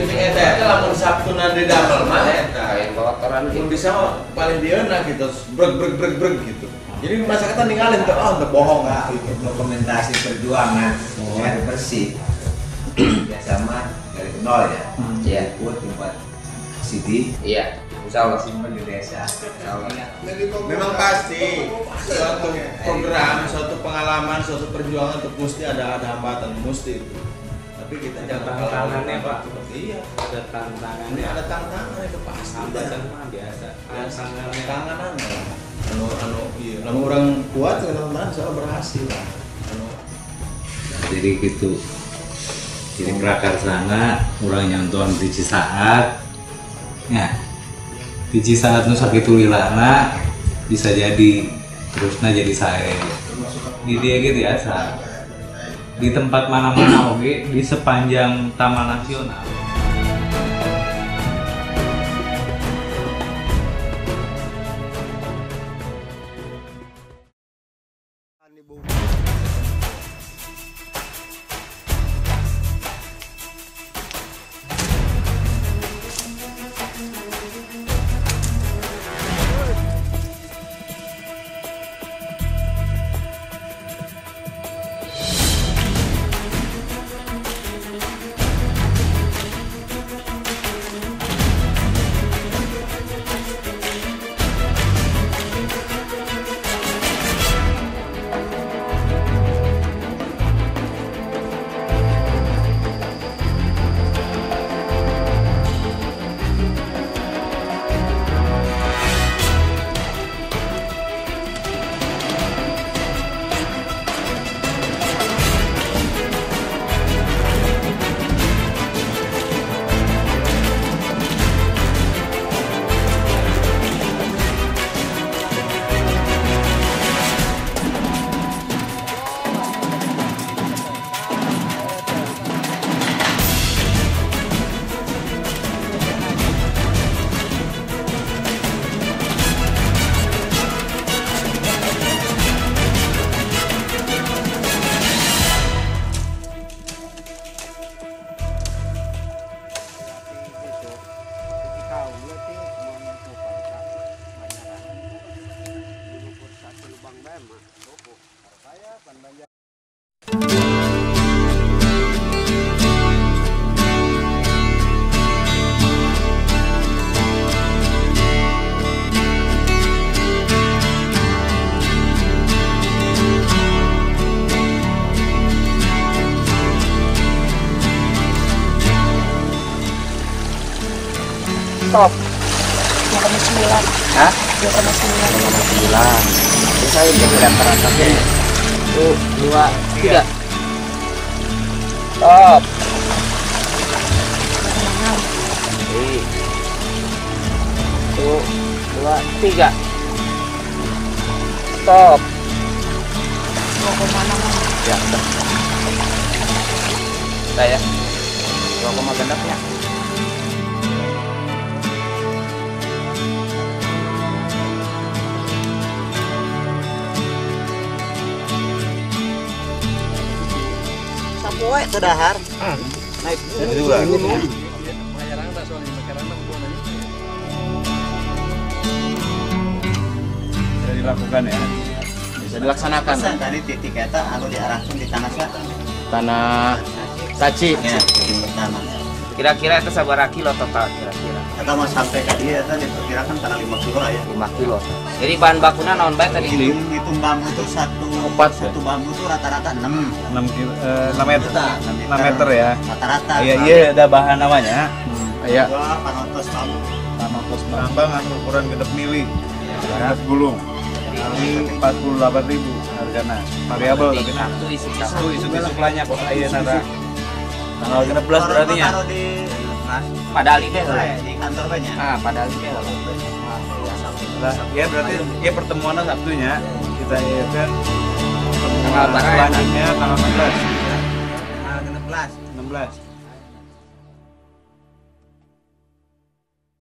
titik eta eta lamun sabtunan di damel mah eta yang kotoran pun bisa paling dieuna gitu breg breg breg breg gitu. Jadi masyarakatan ninggalin tuh oh teu bohong ah gitu. Dokumentasi perjuangan ya bersih. Biasa mah dari nol ya. Ya buat tempat Siti. Iya. Insyaallah simpen di desa. Insyaallah. Memang pasti suatu program, suatu pengalaman, suatu perjuangan itu mesti ada hambatan, mesti itu. Tapi kita jangan tantangannya Pak. Iya, ada tantangannya. Ada tantangan itu pasti. Hambatan mah biasa. Tantangan anu iya, lamun orang kuat tantangan soal berhasil lah. Jadi gitu. Jadi prakarsana urang nyantuan di Cisaat. Ya. Di Cisaat nu sakitulilana bisa jadi terusna jadi sae di dia gitu ya saat di tempat mana-mana oke di sepanjang Taman Nasional top 2,9 hah? 2,9 itu saya udah mendaftaran tapi 2, 3 top 1, 2, 3 top 2,6 ya udah saya 2,6 ya woy, terdahar naik dulu bisa dilakukan ya? Bisa dilaksanakan tadi titik eta anu diarahkan di tanah selatan tanah Saci ya, kira-kira itu sabaraha kilo total kira-kira eta mau sampai ke dia eta diperkirakan tanah 5 kilo ya 5 kilo jadi bahan bakunya naon bae tadi hitung bambu tuh satu bambu tuh rata-rata 6 meter ya rata-rata iya iya ada bahan namanya iya panotos tambang ukuran gedeg mili ya gulung ini 48.000 hargana variabel tapi nah isu-isu banyak kok ayeuna tanggal 16 berarti ya padali deh di kantor banyak ah padali deh lah ya berarti ya pertemuannya Sabtunya kita ya kan tanggal selanjutnya tanggal 16 16